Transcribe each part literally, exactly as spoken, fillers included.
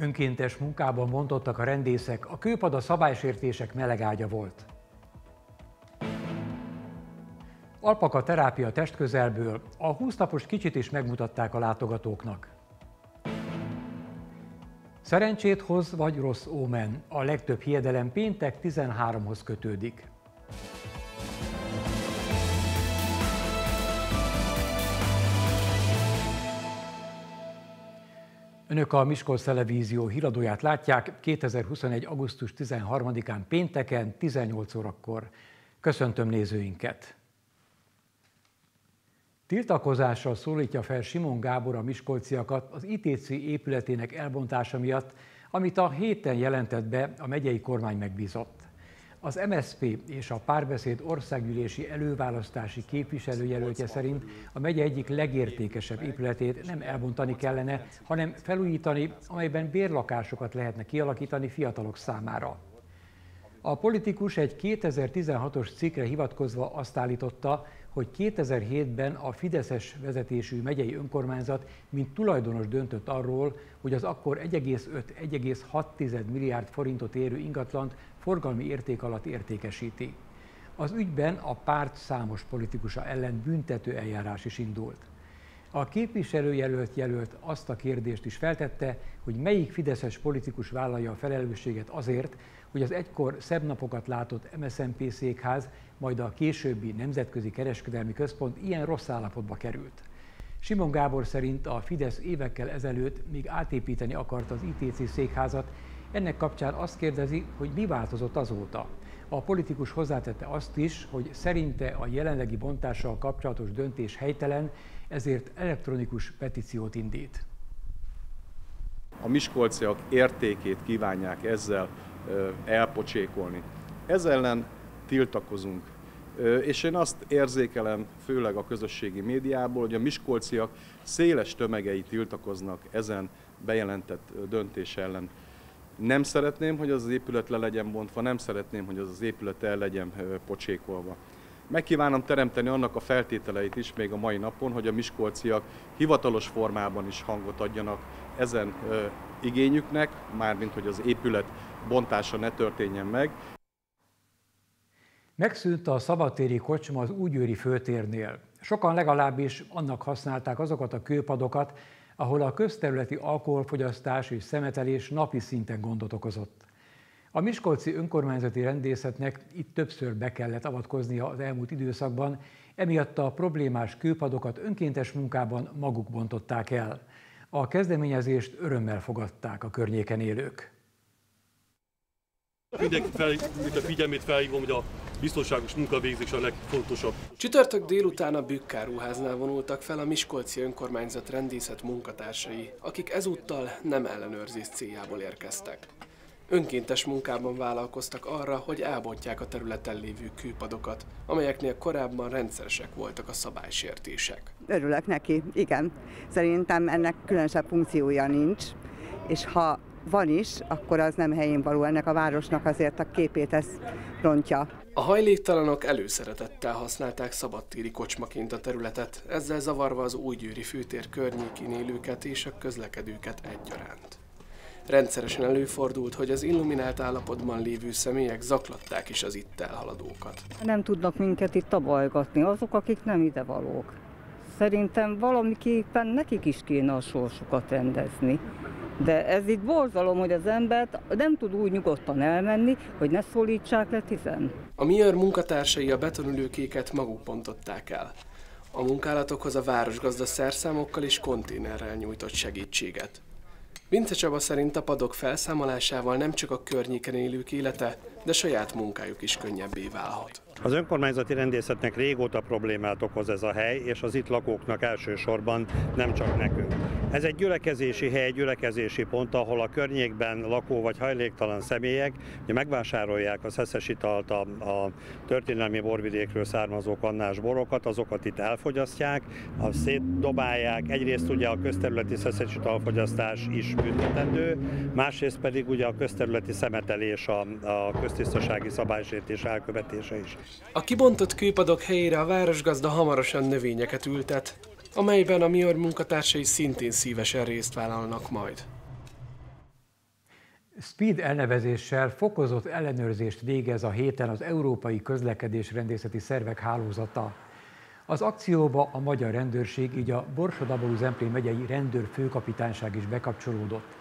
Önkéntes munkában bontottak a rendészek, a kőpad a szabálysértések melegágya volt. Alpaka terápia testközelből, a húsz napos kicsit is megmutatták a látogatóknak. Szerencsét hoz vagy rossz ómen, a legtöbb hiedelem péntek tizenháromhoz kötődik. Önök a Miskolc Televízió híradóját látják kétezer-huszonegy augusztus tizenharmadikán pénteken tizennyolc órakor. Köszöntöm nézőinket! Tiltakozással szólítja fel Simon Gábor a miskolciakat az I T C épületének elbontása miatt, amit a héten jelentett be a megyei kormány megbízott. Az M S Z P és a Párbeszéd országgyűlési előválasztási képviselőjelöltje szerint a megye egyik legértékesebb épületét nem elbontani kellene, hanem felújítani, amelyben bérlakásokat lehetne kialakítani fiatalok számára. A politikus egy kétezer-tizenhatos cikkre hivatkozva azt állította, hogy kétezer-hétben a fideszes vezetésű megyei önkormányzat mint tulajdonos döntött arról, hogy az akkor egy egész öt - egy egész hat milliárd forintot érő ingatlant forgalmi érték alatt értékesíti. Az ügyben a párt számos politikusa ellen büntető eljárás is indult. A képviselőjelölt jelölt azt a kérdést is feltette, hogy melyik fideszes politikus vállalja a felelősséget azért, hogy az egykor szebb napokat látott M S Z M P székház, majd a későbbi Nemzetközi Kereskedelmi Központ ilyen rossz állapotba került. Simon Gábor szerint a Fidesz évekkel ezelőtt még átépíteni akart az I T C székházat, ennek kapcsán azt kérdezi, hogy mi változott azóta. A politikus hozzátette azt is, hogy szerinte a jelenlegi bontással kapcsolatos döntés helytelen, ezért elektronikus petíciót indít. A miskolciak értékét kívánják ezzel elpocsékolni. Ez ellen tiltakozunk. És én azt érzékelem, főleg a közösségi médiából, hogy a miskolciak széles tömegei tiltakoznak ezen bejelentett döntés ellen. Nem szeretném, hogy az az épület le legyen bontva, nem szeretném, hogy az az épület el legyen pocsékolva. Megkívánom teremteni annak a feltételeit is még a mai napon, hogy a miskolciak hivatalos formában is hangot adjanak ezen igényüknek, mármint hogy az épület bontása ne történjen meg. Megszűnt a szabadtéri kocsma az úgyőri főtérnél. Sokan legalábbis annak használták azokat a kőpadokat, ahol a közterületi alkoholfogyasztás és szemetelés napi szinten gondot okozott. A miskolci önkormányzati rendészetnek itt többször be kellett avatkoznia az elmúlt időszakban, emiatt a problémás kőpadokat önkéntes munkában maguk bontották el. A kezdeményezést örömmel fogadták a környéken élők. Mindenki fel, a figyelmét felhívom, hogy a biztonságos munkavégzés a legfontosabb. Csütörtök délután a Bükkáróháznál vonultak fel a miskolci önkormányzat rendészet munkatársai, akik ezúttal nem ellenőrzés céljából érkeztek. Önkéntes munkában vállalkoztak arra, hogy elbontják a területen lévő kőpadokat, amelyeknél korábban rendszeresek voltak a szabálysértések. Örülök neki, igen. Szerintem ennek különösebb funkciója nincs, és ha van is, akkor az nem helyén való, ennek a városnak azért a képét ez rontja. A hajléktalanok előszeretettel használták szabadtéri kocsmaként a területet, ezzel zavarva az újgyőri főtér környékén élőket és a közlekedőket egyaránt. Rendszeresen előfordult, hogy az illuminált állapotban lévő személyek zaklatták is az itt elhaladókat. Nem tudnak minket itt tabalgatni azok, akik nem idevalók. Szerintem valamiképpen nekik is kéne a sorsukat rendezni. De ez itt borzalom, hogy az embert nem tud úgy nyugodtan elmenni, hogy ne szólítsák le tizen. A MIOR munkatársai a betonülőkéket maguk bontották el. A munkálatokhoz a városgazda szerszámokkal és konténerrel nyújtott segítséget. Vince Csaba szerint a padok felszámolásával nem csak a környéken élők élete, de saját munkájuk is könnyebbé válhat. Az önkormányzati rendészetnek régóta problémát okoz ez a hely, és az itt lakóknak elsősorban, nem csak nekünk. Ez egy gyülekezési hely, gyülekezési pont, ahol a környékben lakó vagy hajléktalan személyek megvásárolják az eszes italt, a, a történelmi borvidékről származó kannás borokat, azokat itt elfogyasztják, szétdobálják. Egyrészt ugye a közterületi eszes italfogyasztás is büntetendő, másrészt pedig ugye a közterületi szemetelés, a, a köztisztasági szabálysértés elkövetése is. A kibontott kőpadok helyére a városgazda hamarosan növényeket ültet, amelyben a MIOR munkatársai szintén szívesen részt vállalnak majd. SPEED elnevezéssel fokozott ellenőrzést végez a héten az Európai Közlekedésrendészeti Szervek Hálózata. Az akcióba a magyar rendőrség, így a Borsod-Abaúj-Zemplén megyei rendőrfőkapitányság is bekapcsolódott.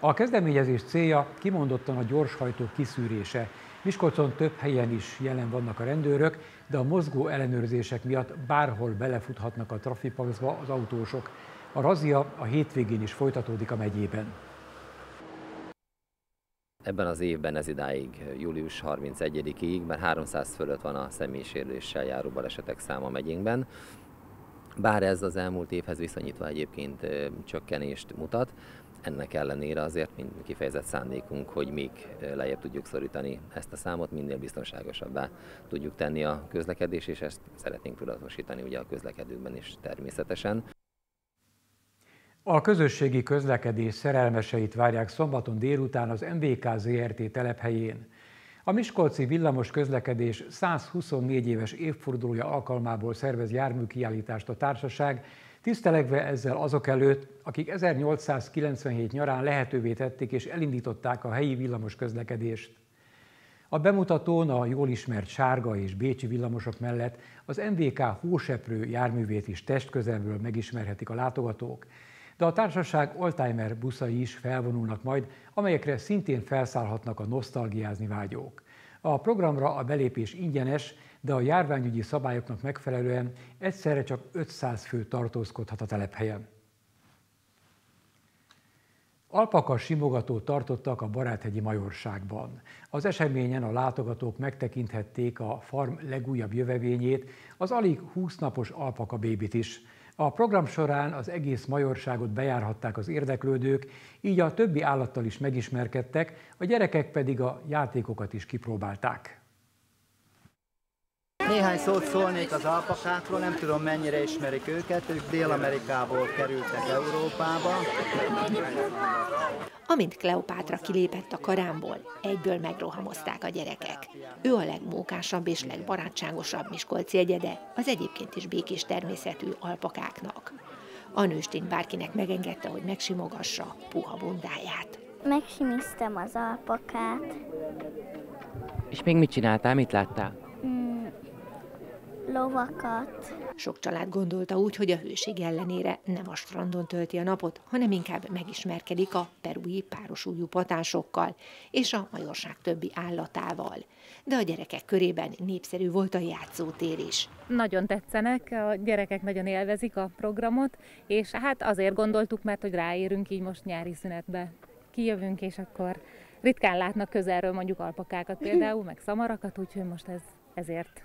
A kezdeményezés célja kimondottan a gyorshajtók kiszűrése. Miskolcon több helyen is jelen vannak a rendőrök, de a mozgó ellenőrzések miatt bárhol belefuthatnak a trafipaxba az autósok. A razzia a hétvégén is folytatódik a megyében. Ebben az évben ez idáig, július harmincegyedikéig már háromszáz fölött van a személyisérüléssel járó balesetek száma megyénkben. Bár ez az elmúlt évhez viszonyítva egyébként csökkenést mutat, ennek ellenére azért kifejezett szándékunk, hogy még lejjebb tudjuk szorítani ezt a számot, minél biztonságosabbá tudjuk tenni a közlekedést, és ezt szeretnénk tudatosítani ugye a közlekedőkben is természetesen. A közösségi közlekedés szerelmeseit várják szombaton délután az em vé ká zé er té telephelyén. A miskolci villamos közlekedés százhuszonnégy éves évfordulója alkalmából szervez járműkiállítást a társaság, tisztelegve ezzel azok előtt, akik ezernyolcszázkilencvenhét nyarán lehetővé tették és elindították a helyi villamos közlekedést. A bemutatón a jól ismert sárga és bécsi villamosok mellett az em vé ká hóseprő járművét is testközelből megismerhetik a látogatók. De a társaság oldtimer buszai is felvonulnak majd, amelyekre szintén felszállhatnak a nosztalgiázni vágyók. A programra a belépés ingyenes, de a járványügyi szabályoknak megfelelően egyszerre csak ötszáz fő tartózkodhat a telephelyen. Alpaka simogatót tartottak a Baráthegyi Majorságban. Az eseményen a látogatók megtekinthették a farm legújabb jövevényét, az alig húsz napos alpaka bébit is. A program során az egész majorságot bejárhatták az érdeklődők, így a többi állattal is megismerkedtek, a gyerekek pedig a játékokat is kipróbálták. Néhány szót szólnék az alpakákról, nem tudom mennyire ismerik őket, ők Dél-Amerikából kerültek Európába. Amint Kleopátra kilépett a karámból, egyből megrohamozták a gyerekek. Ő a legmókásabb és legbarátságosabb miskolci egyede, az egyébként is békés természetű alpakáknak. A nőstény bárkinek megengedte, hogy megsimogassa puha bundáját. Megsimiztem az alpakát. És még mit csináltál, mit láttál? Mm, lovakat. Sok család gondolta úgy, hogy a hőség ellenére nem a strandon tölti a napot, hanem inkább megismerkedik a perui párosújú patásokkal és a majorság többi állatával. De a gyerekek körében népszerű volt a játszótér is. Nagyon tetszenek, a gyerekek nagyon élvezik a programot, és hát azért gondoltuk, mert hogy ráérünk így most nyári szünetbe. Kijövünk, és akkor ritkán látnak közelről mondjuk alpakákat például, meg szamarakat, úgyhogy most ez ezért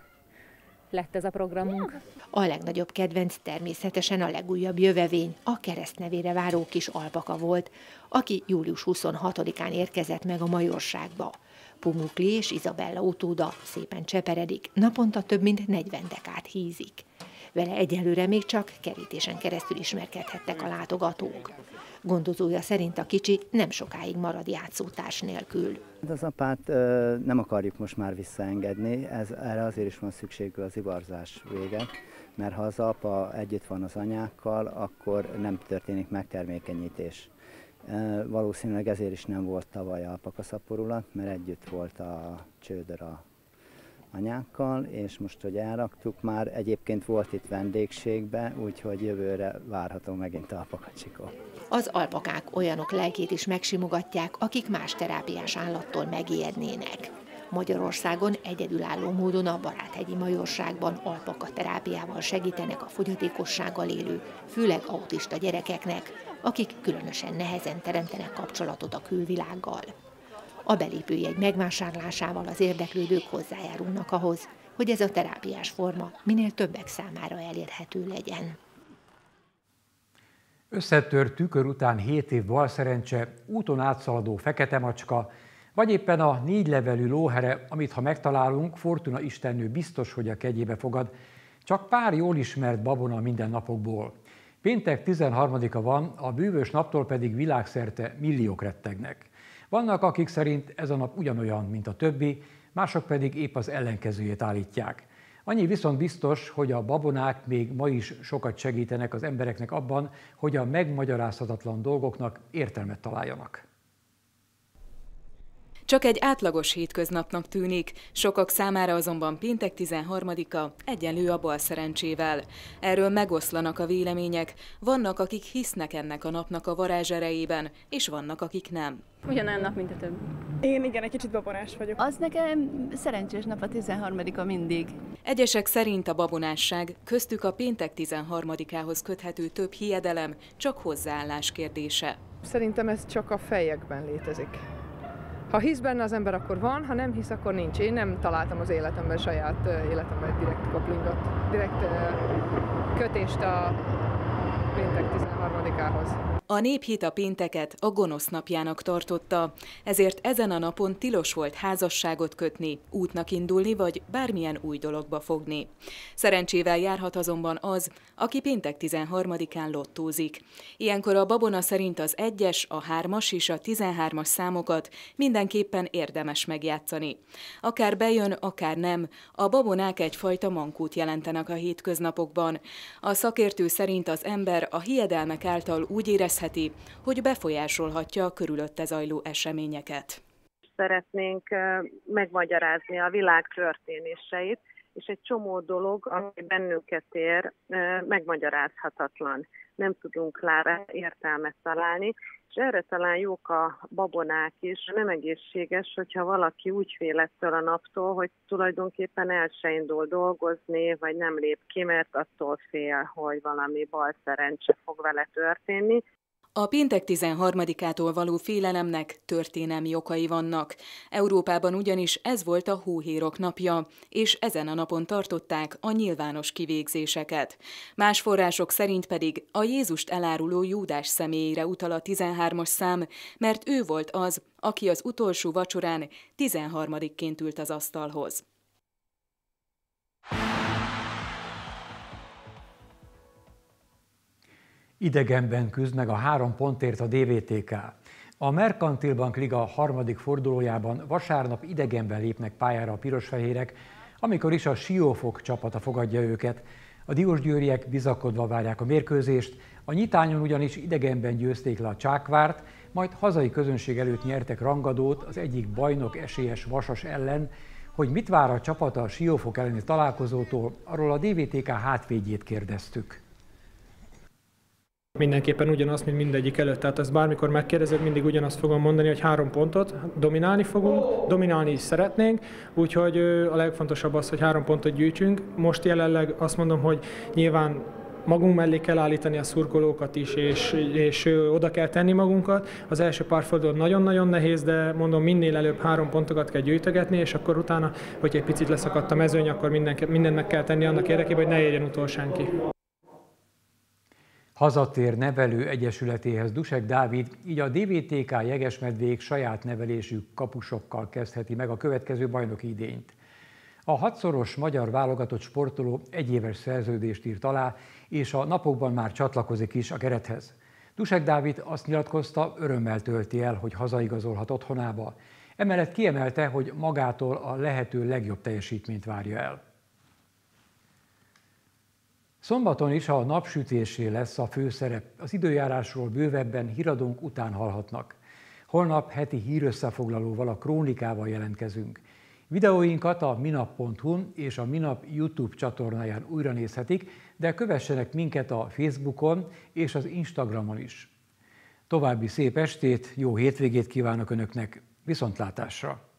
lett ez a programunk. A legnagyobb kedvenc természetesen a legújabb jövevény, a keresztnevére váró kis alpaka volt, aki július huszonhatodikán érkezett meg a majorságba. Pumukli és Izabella utóda szépen cseperedik, naponta több mint negyven dekát hízik. Vele egyelőre még csak kerítésen keresztül ismerkedhettek a látogatók. Gondozója szerint a kicsi nem sokáig marad játszótárs nélkül. Az apát ö, nem akarjuk most már visszaengedni, ez, erre azért is van szükségű az ivarzás vége, mert ha az apa együtt van az anyákkal, akkor nem történik megtermékenyítés. E, valószínűleg ezért is nem volt tavaly alpakaszaporulat, mert együtt volt a csődör a anyákkal, és most, hogy elraktuk már, egyébként volt itt vendégségbe, úgyhogy jövőre várható megint alpakacsikó. Az alpakák olyanok lelkét is megsimogatják, akik más terápiás állattól megijednének. Magyarországon egyedülálló módon a Baráthegyi Majorságban alpaka terápiával segítenek a fogyatékossággal élő, főleg autista gyerekeknek, akik különösen nehezen teremtenek kapcsolatot a külvilággal. A belépőjegy megvásárlásával az érdeklődők hozzájárulnak ahhoz, hogy ez a terápiás forma minél többek számára elérhető legyen. Összetört tükör után hét év balszerencse, úton átszaladó fekete macska, vagy éppen a négy levelű lóhere, amit ha megtalálunk, Fortuna istennő biztos, hogy a kegyébe fogad. Csak pár jól ismert babona a mindennapokból. Péntek tizenharmadika van, a bűvös naptól pedig világszerte milliók rettegnek. Vannak, akik szerint ez a nap ugyanolyan, mint a többi, mások pedig épp az ellenkezőjét állítják. Annyi viszont biztos, hogy a babonák még ma is sokat segítenek az embereknek abban, hogy a megmagyarázhatatlan dolgoknak értelmet találjanak. Csak egy átlagos hétköznapnak tűnik, sokak számára azonban péntek tizenharmadika egyenlő a bal szerencsével. Erről megoszlanak a vélemények, vannak, akik hisznek ennek a napnak a varázserejében, és vannak, akik nem. Ugyanolyan nap, mint a több. Én igen, egy kicsit babonás vagyok. Az nekem szerencsés nap a tizenharmadika mindig. Egyesek szerint a babonásság, köztük a péntek tizenharmadikához köthető több hiedelem, csak hozzáállás kérdése. Szerintem ez csak a fejekben létezik. Ha hisz benne az ember, akkor van, ha nem hisz, akkor nincs. Én nem találtam az életemben, saját életemben direkt koplingot, direkt kötést a péntek tizenharmadikához. A néphit a pénteket a gonosz napjának tartotta, ezért ezen a napon tilos volt házasságot kötni, útnak indulni vagy bármilyen új dologba fogni. Szerencsével járhat azonban az, aki péntek tizenharmadikán lottózik. Ilyenkor a babona szerint az egyes, a hármas és a tizenhármas számokat mindenképpen érdemes megjátszani. Akár bejön, akár nem, a babonák egyfajta mankút jelentenek a hétköznapokban. A szakértő szerint az ember a hiedelmek által úgy érez, hogy befolyásolhatja a körülötte zajló eseményeket. Szeretnénk megmagyarázni a világ történéseit, és egy csomó dolog, ami bennünket ér, megmagyarázhatatlan. Nem tudunk rá értelmet találni, és erre talán jók a babonák is. Nem egészséges, hogyha valaki úgy fél ettől a naptól, hogy tulajdonképpen el se indul dolgozni, vagy nem lép ki, mert attól fél, hogy valami bal szerencse fog vele történni. A péntek tizenharmadikától való félelemnek történelmi okai vannak. Európában ugyanis ez volt a hóhérok napja, és ezen a napon tartották a nyilvános kivégzéseket. Más források szerint pedig a Jézust eláruló Júdás személyére utal a tizenhármas szám, mert ő volt az, aki az utolsó vacsorán tizenharmadikként ült az asztalhoz. Idegenben küzd meg a három pontért a dé vé té ká. A Mercantilbank Liga harmadik fordulójában vasárnap idegenben lépnek pályára a pirosfehérek, amikor is a Siófok csapata fogadja őket. A diósgyőriek bizakodva várják a mérkőzést, a nyitányon ugyanis idegenben győzték le a Csákvárt, majd hazai közönség előtt nyertek rangadót az egyik bajnok esélyes Vasas ellen. Hogy mit vár a csapata a Siófok elleni találkozótól, arról a dé vé té ká hátvédjét kérdeztük. Mindenképpen ugyanazt, mint mindegyik előtt. Tehát ezt bármikor megkérdezed, mindig ugyanazt fogom mondani, hogy három pontot dominálni fogunk, dominálni is szeretnénk, úgyhogy a legfontosabb az, hogy három pontot gyűjtsünk. Most jelenleg azt mondom, hogy nyilván magunk mellé kell állítani a szurkolókat is, és, és oda kell tenni magunkat. Az első pár forduló nagyon-nagyon nehéz, de mondom, minél előbb három pontokat kell gyűjtögetni, és akkor utána, hogy egy picit leszakadt a mezőny, akkor mindent meg kell tenni annak érdekében, hogy ne érjen utol senki. Hazatér nevelő egyesületéhez Dusek Dávid, így a dé vé té ká jegesmedvék saját nevelésű kapusokkal kezdheti meg a következő bajnoki idényt. A hatszoros magyar válogatott sportoló egyéves szerződést írt alá, és a napokban már csatlakozik is a kerethez. Dusek Dávid azt nyilatkozta, örömmel tölti el, hogy hazaigazolhat otthonába. Emellett kiemelte, hogy magától a lehető legjobb teljesítményt várja el. Szombaton is a napsütésé lesz a főszerep, az időjárásról bővebben Híradónk után hallhatnak. Holnap heti hírösszefoglalóval, a Krónikával jelentkezünk. Videóinkat a minap pont hu-n és a Minap YouTube csatornáján újra nézhetik, de kövessenek minket a Facebookon és az Instagramon is. További szép estét, jó hétvégét kívánok Önöknek, viszontlátásra!